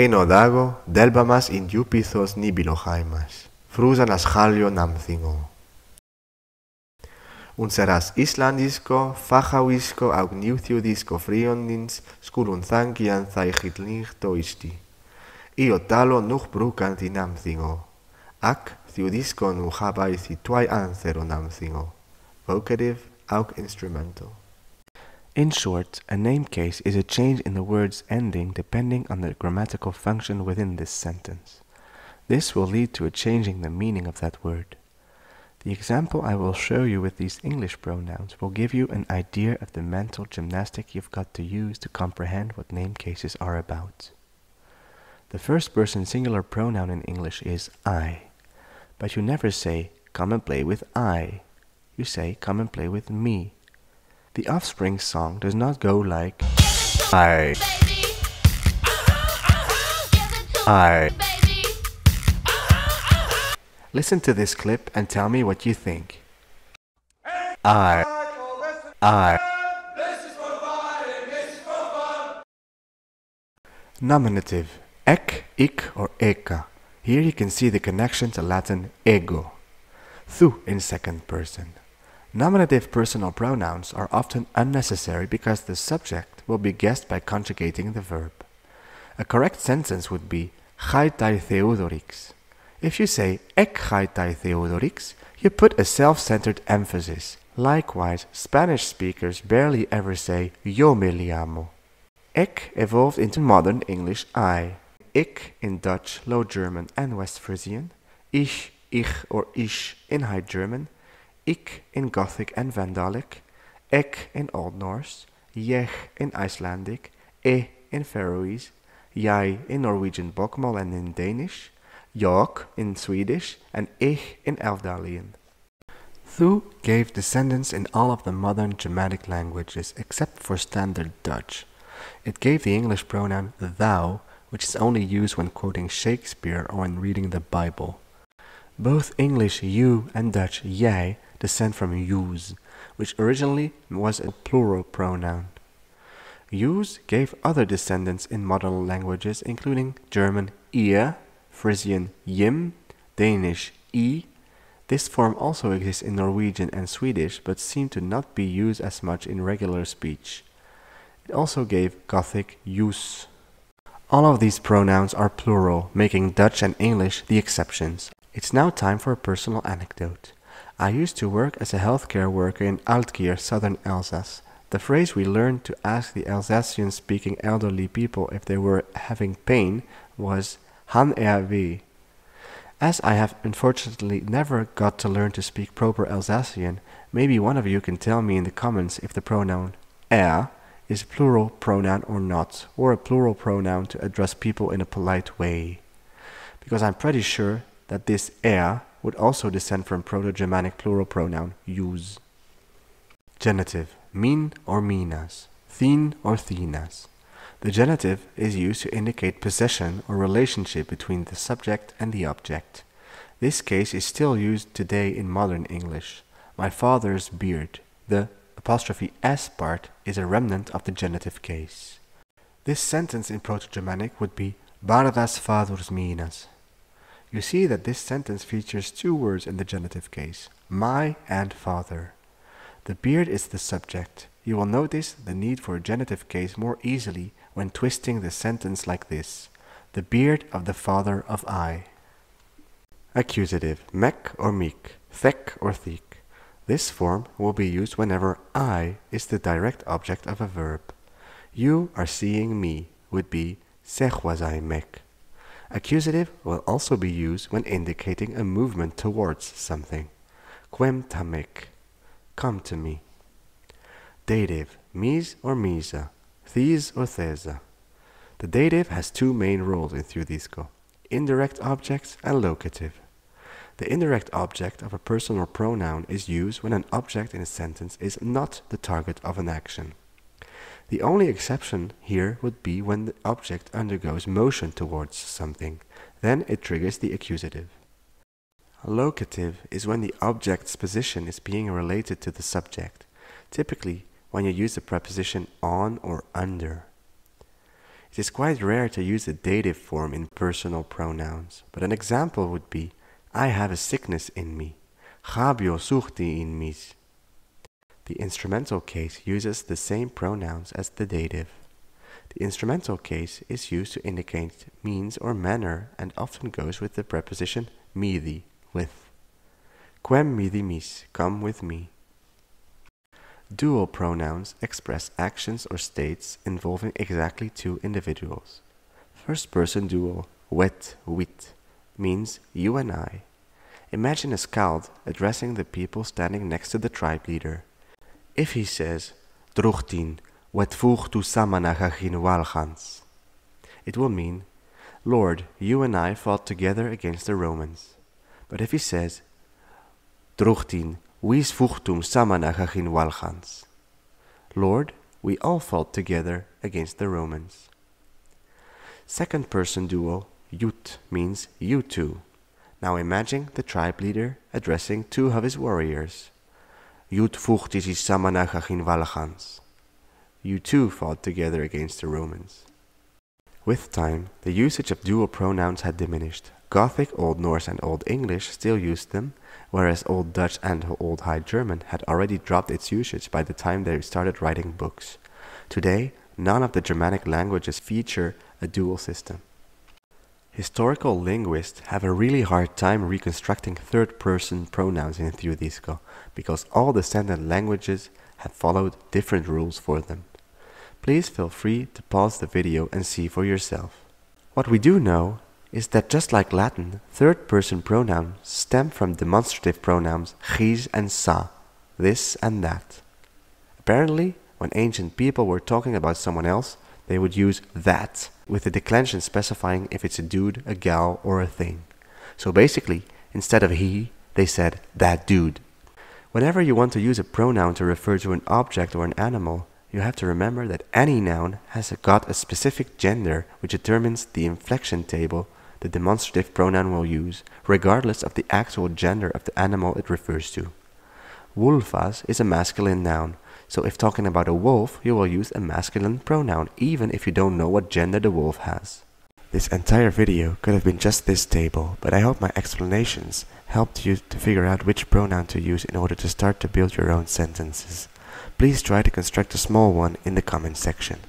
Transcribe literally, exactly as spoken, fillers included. Geno dago, delbamas in iu pithos nibilojaimas, frusan asjalio namthingo. Unseras islandisco, fajawisco, augniuthiudisco friondins, skulunzankian thaihitlingtoisti. Iotalo nuch brucanti namthingo. Ac thiudisco nuhabaithi tuai anthero namthingo. Vocative, aug instrumental. In short, a name case is a change in the word's ending depending on the grammatical function within this sentence. This will lead to a change in the meaning of that word. The example I will show you with these English pronouns will give you an idea of the mental gymnastic you've got to use to comprehend what name cases are about. The first person singular pronoun in English is I, but you never say, come and play with I. You say, come and play with me. The Offspring song does not go like I, I. Listen to this clip and tell me what you think. I, I. Nominative, ek, ik or eka. Here you can see the connection to Latin ego. Thu in second person. Nominative personal pronouns are often unnecessary because the subject will be guessed by conjugating the verb. A correct sentence would be Gaitai Theodorix. If you say ek gaitai Theodorix, you put a self-centered emphasis. Likewise, Spanish speakers barely ever say yo me liamo. Ek evolved into modern English I. Ik in Dutch, Low German and West Frisian. Ich, ich or ish in High German. Ik in Gothic and Vandalic. Ek in Old Norse. Jeg in Icelandic. E in Faroese. Jij in Norwegian Bokmål and in Danish. Jag in Swedish and ich in Elfdalian. Thu gave descendants in all of the modern Germanic languages except for Standard Dutch. It gave the English pronoun thou, which is only used when quoting Shakespeare or when reading the Bible. Both English you and Dutch jij descend from yous, which originally was a plural pronoun. Yous gave other descendants in modern languages including German ihr, Frisian yim, Danish i. This form also exists in Norwegian and Swedish, but seemed to not be used as much in regular speech. It also gave Gothic jus. All of these pronouns are plural, making Dutch and English the exceptions. It's now time for a personal anecdote. I used to work as a healthcare worker in Altkier, southern Alsace. The phrase we learned to ask the Alsatian-speaking elderly people if they were having pain was Han er weh. As I have unfortunately never got to learn to speak proper Alsatian, maybe one of you can tell me in the comments if the pronoun er is a plural pronoun or not, or a plural pronoun to address people in a polite way. Because I'm pretty sure that this er would also descend from Proto-Germanic plural pronoun use. Genitive, min or minas, thin or thinas. The genitive is used to indicate possession or relationship between the subject and the object. This case is still used today in modern English. My father's beard. The apostrophe s part is a remnant of the genitive case. This sentence in Proto-Germanic would be Bardas fadur's minas. You see that this sentence features two words in the genitive case, my and father. The beard is the subject. You will notice the need for a genitive case more easily when twisting the sentence like this. The beard of the father of I. Accusative, mek or meek, thek or thiek. This form will be used whenever I is the direct object of a verb. You are seeing me would be sech was I mek. Accusative will also be used when indicating a movement towards something. Quem ta mek, come to me. Dative, mis or misa, thes or thesa. The dative has two main roles in Thudisko, indirect objects and locative. The indirect object of a personal pronoun is used when an object in a sentence is not the target of an action. The only exception here would be when the object undergoes motion towards something, then it triggers the accusative. Locative is when the object's position is being related to the subject, typically when you use the preposition on or under. It is quite rare to use the dative form in personal pronouns, but an example would be, I have a sickness in me. Gabio suchti in mis. The instrumental case uses the same pronouns as the dative. The instrumental case is used to indicate means or manner and often goes with the preposition midi, with. Quem midi mis, come with me. Dual pronouns express actions or states involving exactly two individuals. First person dual, wet, wit, means you and I. Imagine a skald addressing the people standing next to the tribe leader. If he says, Drochtin, wet voegtu samana gachin walgans, it will mean, Lord, you and I fought together against the Romans. But if he says, Drochtin, Wies voegtum samana gachin walgans, Lord, we all fought together against the Romans. Second person dual, Yut, means you two. Now imagine the tribe leader addressing two of his warriors. Yut voegtis is samana gachin walgans. You two fought together against the Romans. With time, the usage of dual pronouns had diminished. Gothic, Old Norse and Old English still used them, whereas Old Dutch and Old High German had already dropped its usage by the time they started writing books. Today, none of the Germanic languages feature a dual system. Historical linguists have a really hard time reconstructing third-person pronouns in Theodisco, because all descendant languages have followed different rules for them. Please feel free to pause the video and see for yourself. What we do know is that just like Latin, third-person pronouns stem from demonstrative pronouns his and sa, this and that. Apparently, when ancient people were talking about someone else, they would use that, with the declension specifying if it's a dude, a gal, or a thing. So basically, instead of he, they said that dude. Whenever you want to use a pronoun to refer to an object or an animal, you have to remember that any noun has got a specific gender, which determines the inflection table the demonstrative pronoun will use, regardless of the actual gender of the animal it refers to. Wolfas is a masculine noun, so if talking about a wolf, you will use a masculine pronoun, even if you don't know what gender the wolf has. This entire video could have been just this table, but I hope my explanations helped you to figure out which pronoun to use in order to start to build your own sentences. Please try to construct a small one in the comment section.